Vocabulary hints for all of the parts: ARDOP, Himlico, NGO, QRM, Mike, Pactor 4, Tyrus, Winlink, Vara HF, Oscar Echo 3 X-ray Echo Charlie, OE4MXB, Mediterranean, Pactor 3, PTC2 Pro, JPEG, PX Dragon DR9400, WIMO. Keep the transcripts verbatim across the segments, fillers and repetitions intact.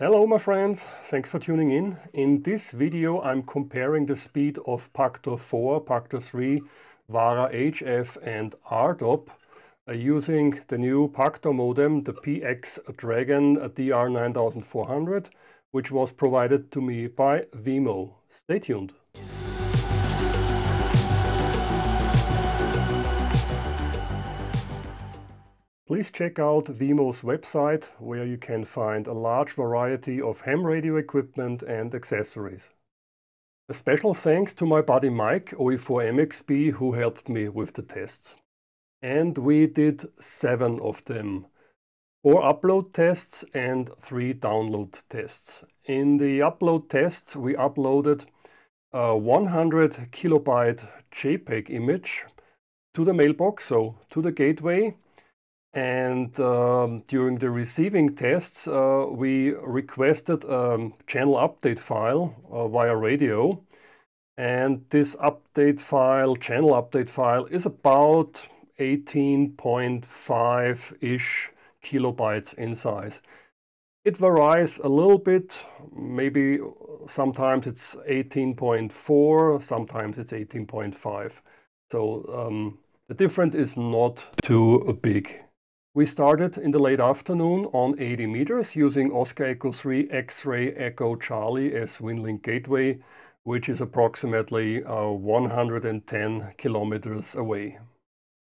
Hello my friends, thanks for tuning in. In this video I'm comparing the speed of Pactor four, Pactor three, Vara H F and ARDOP uh, using the new Pactor modem, the P X Dragon D R nine thousand four hundred, which was provided to me by WIMO. Stay tuned. Please check out WIMO's website, where you can find a large variety of ham radio equipment and accessories. A special thanks to my buddy Mike, O E four M X B, who helped me with the tests. And we did seven of them. Four upload tests and three download tests. In the upload tests we uploaded a one hundred kilobyte JPEG image to the mailbox, so to the gateway. And um, during the receiving tests, uh, we requested a channel update file uh, via radio. And this update file, channel update file, is about eighteen point five-ish kilobytes in size. It varies a little bit. Maybe sometimes it's eighteen point four, sometimes it's eighteen point five. So um, the difference is not too big. We started in the late afternoon on eighty meters using Oscar Echo three X-ray Echo Charlie as Winlink gateway, which is approximately uh, one hundred ten kilometers away.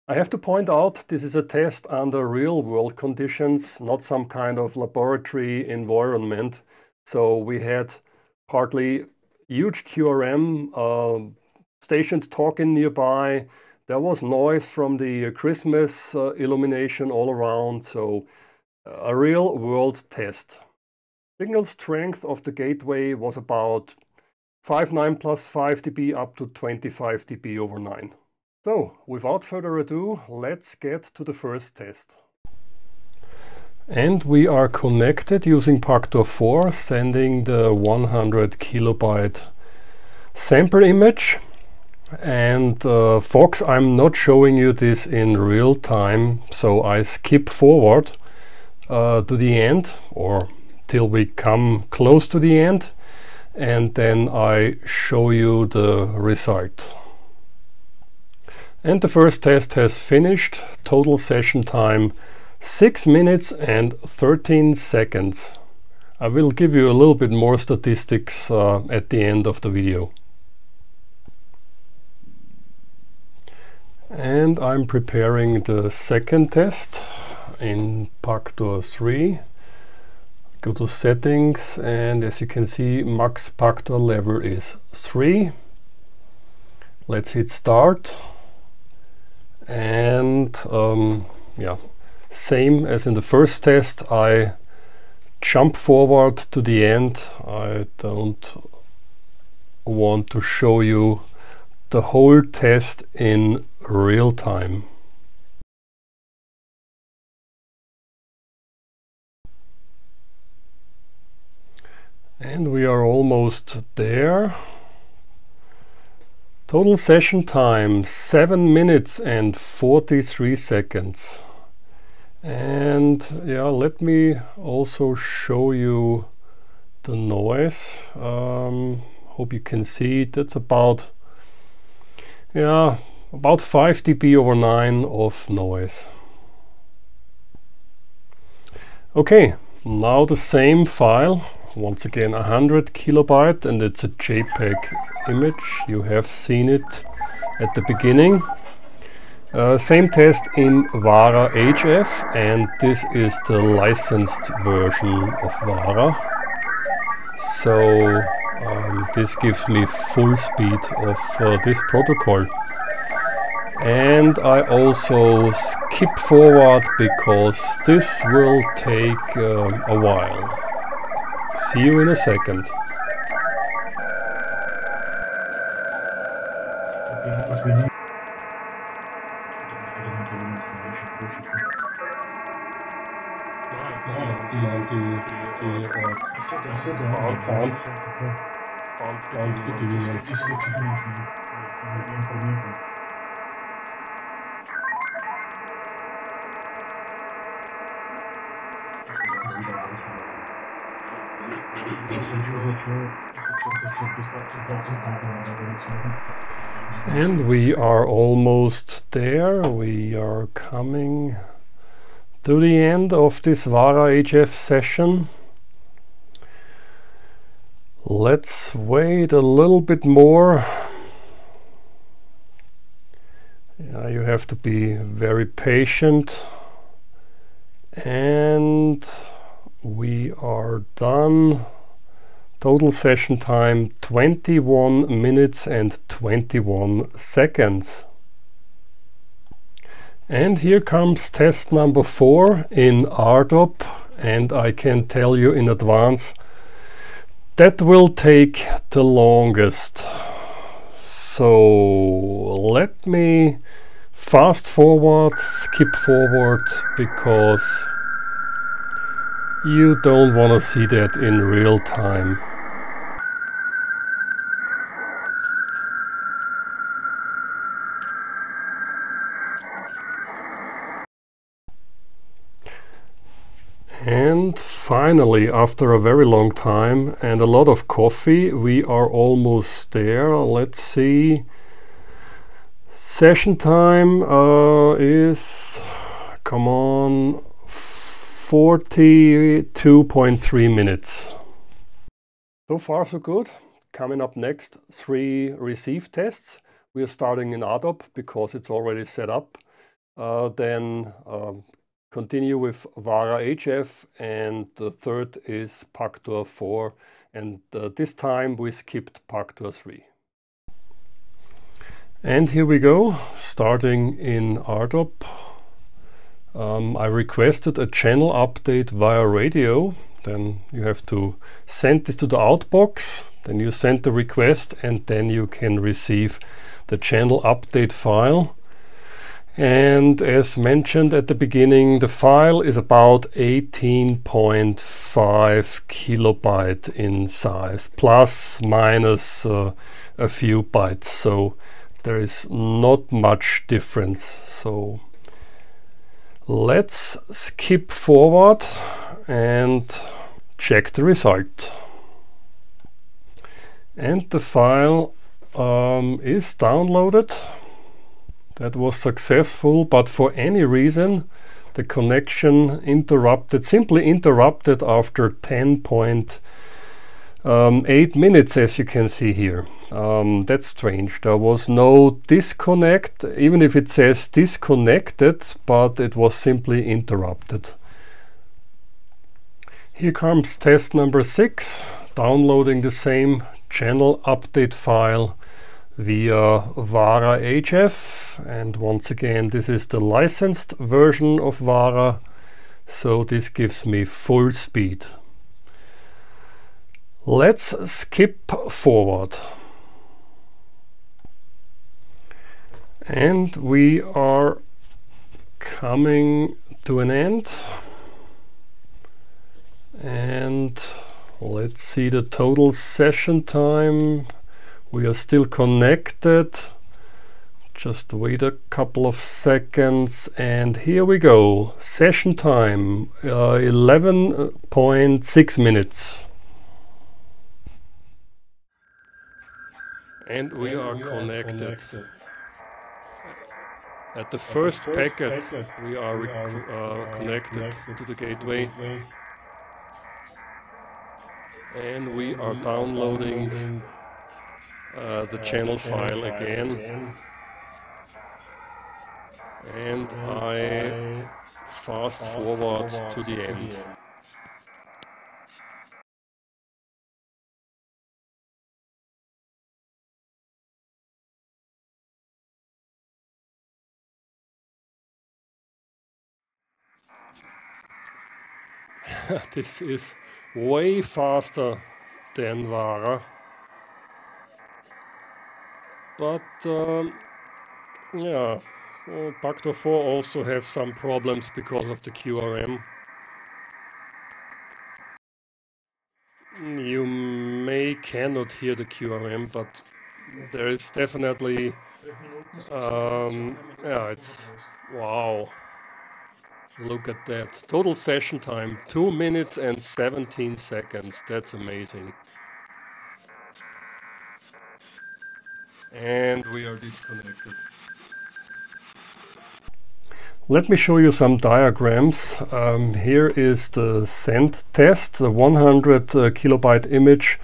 I have to point out this is a test under real-world conditions, not some kind of laboratory environment. So we had partly huge Q R M, uh, stations talking nearby. There was noise from the Christmas uh, illumination all around, so a real world test. Signal strength of the gateway was about fifty-nine plus five dB up to twenty-five dB over nine. So, without further ado, let's get to the first test. And we are connected using Pactor four, sending the one hundred kilobyte sample image. And uh, folks, I'm not showing you this in real time, so I skip forward uh, to the end, or till we come close to the end, and then I show you the result. And the first test has finished. Total session time six minutes and thirteen seconds. I will give you a little bit more statistics uh, at the end of the video. And I'm preparing the second test in Pactor three. Go to settings, and as you can see, max Pactor level is three. Let's hit start. And um, yeah, same as in the first test, I jump forward to the end. I don't want to show you the whole test in real time. And we are almost there. Total session time seven minutes and forty-three seconds. And yeah, let me also show you the noise. Um, hope you can see that's about yeah about five dB over nine of noise. Okay, now the same file, once again one hundred kilobyte, and it's a JPEG image. You have seen it at the beginning. Uh, same test in Vara H F, and this is the licensed version of Vara. So um, this gives me full speed of uh, this protocol. And I also skip forward because this will take um, a while. See you in a second. And we are almost there. We are coming to the end of this Vara H F session. Let's wait a little bit more. Yeah, you have to be very patient. And we are done. Total session time twenty-one minutes and twenty-one seconds. And here comes test number four in ARDOP, and I can tell you in advance that will take the longest. So let me fast forward, skip forward, because you don't want to see that in real time. And finally, after a very long time and a lot of coffee, we are almost there. Let's see. Session time uh, is, come on, forty-two point three minutes. So far so good. Coming up next, three receive tests. We are starting in ARDOP because it's already set up. Uh, then uh, continue with Vara H F, and the third is Pactor four, and uh, this time we skipped Pactor three. And here we go, starting in ARDOP. Um, I requested a channel update via radio. Then you have to send this to the outbox, then you send the request, and then you can receive the channel update file. And as mentioned at the beginning, the file is about eighteen point five kilobyte in size, plus minus uh, a few bytes, so there is not much difference. So let's skip forward and check the result. And the file um, is downloaded. That was successful, but for any reason the connection interrupted, simply interrupted after ten point eight minutes, as you can see here. Um, that's strange. There was no disconnect, even if it says disconnected, but it was simply interrupted. Here comes test number six, downloading the same channel update file via Vara H F, and once again this is the licensed version of Vara, so this gives me full speed. Let's skip forward. And we are coming to an end, and let's see the total session time. We are still connected, just wait a couple of seconds, and here we go, session time uh, eleven point six minutes. And we and are we connected. Are connected. At the At first, first packet, packet we are, we are uh, connected, connected to the gateway, gateway. And we and are we downloading, downloading uh, the uh, channel the file again. again. And, and I, I fast, fast forward, forward to the to end. The end. This is way faster than Vara, but um, yeah, well, Pactor four also have some problems because of the Q R M. You may cannot hear the Q R M, but there is definitely um, yeah, it's wow. Look at that. Total session time, two minutes and seventeen seconds. That's amazing. And we are disconnected. Let me show you some diagrams. Um, here is the send test. The one hundred uh, kilobyte image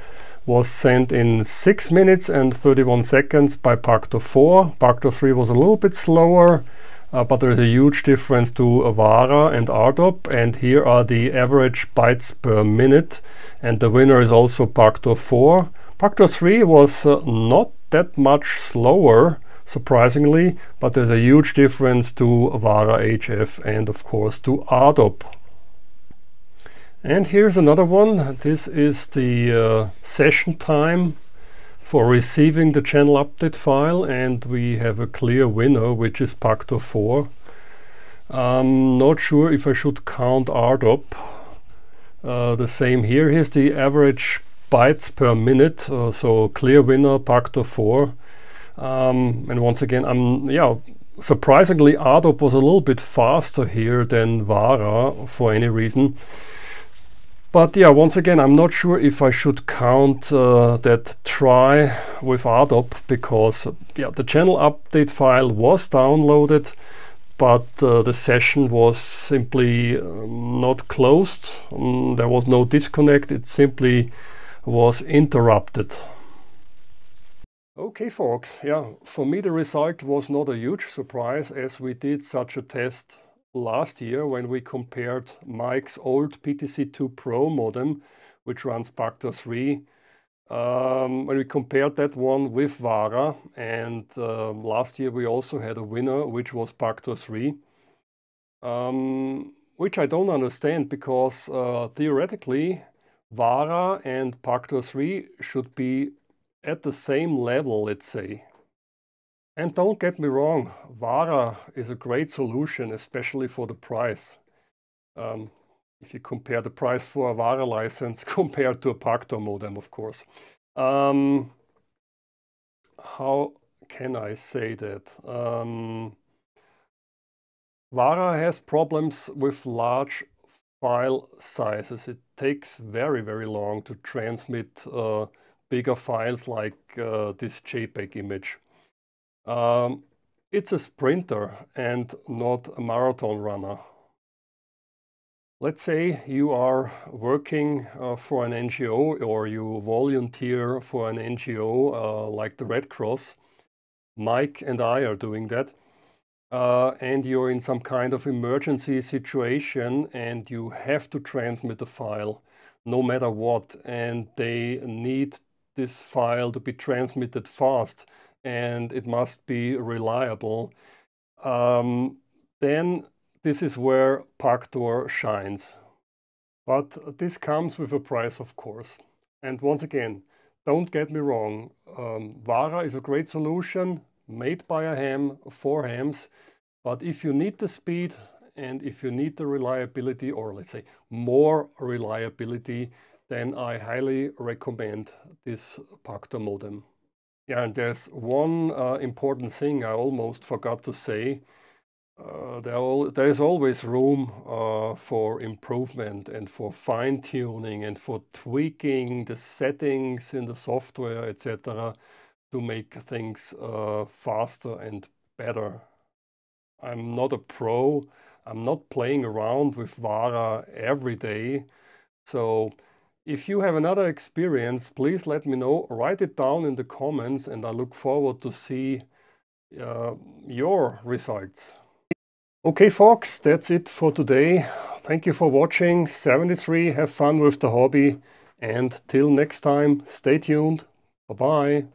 was sent in six minutes and thirty-one seconds by Pactor four. Pactor three was a little bit slower, uh, but there is a huge difference to uh, Vara and ARDOP. And here are the average bytes per minute. And the winner is also Pactor four. Pactor three was uh, not that much slower, surprisingly, but there's a huge difference to Vara H F and of course to ARDOP. And here's another one. This is the uh, session time for receiving the channel update file, and we have a clear winner, which is Pactor four. I'm not sure if I should count ARDOP. Uh, the same here. Here's the average bytes per minute, uh, so clear winner Pactor four. Um, and once again, I'm yeah surprisingly ARDOP was a little bit faster here than Vara for any reason. But yeah, once again, I'm not sure if I should count uh, that try with ARDOP, because uh, yeah, the channel update file was downloaded, but uh, the session was simply um, not closed. Um, there was no disconnect. It simply was interrupted. Okay folks, yeah, for me the result was not a huge surprise, as we did such a test last year when we compared Mike's old P T C two Pro modem, which runs Pactor three, um, when we compared that one with Vara, and uh, last year we also had a winner, which was Pactor three, um, which I don't understand, because uh, theoretically Vara and Pactor three should be at the same level, let's say. And don't get me wrong, Vara is a great solution, especially for the price. Um, if you compare the price for a Vara license compared to a Pactor modem, of course. Um, how can I say that? Um, Vara has problems with large file sizes. It takes very, very long to transmit uh, bigger files like uh, this JPEG image. Um, it's a sprinter and not a marathon runner. Let's say you are working uh, for an N G O, or you volunteer for an N G O uh, like the Red Cross. Mike and I are doing that. Uh, and you're in some kind of emergency situation and you have to transmit the file no matter what. And they need this file to be transmitted fast, and it must be reliable. Um, then this is where Pactor shines. But this comes with a price, of course. And once again, don't get me wrong, um, Vara is a great solution, made by a ham, for hams, but if you need the speed and if you need the reliability, or let's say more reliability, then I highly recommend this Pactor modem. Yeah, and there's one uh, important thing I almost forgot to say. Uh, there, all, there is always room uh, for improvement and for fine-tuning and for tweaking the settings in the software, et cetera, to make things uh, faster and better. I'm not a pro. I'm not playing around with Vara every day. So if you have another experience, please let me know. Write it down in the comments, and I look forward to see uh, your results. Okay folks, that's it for today. Thank you for watching. seventy-three, have fun with the hobby, and till next time, stay tuned. Bye-bye.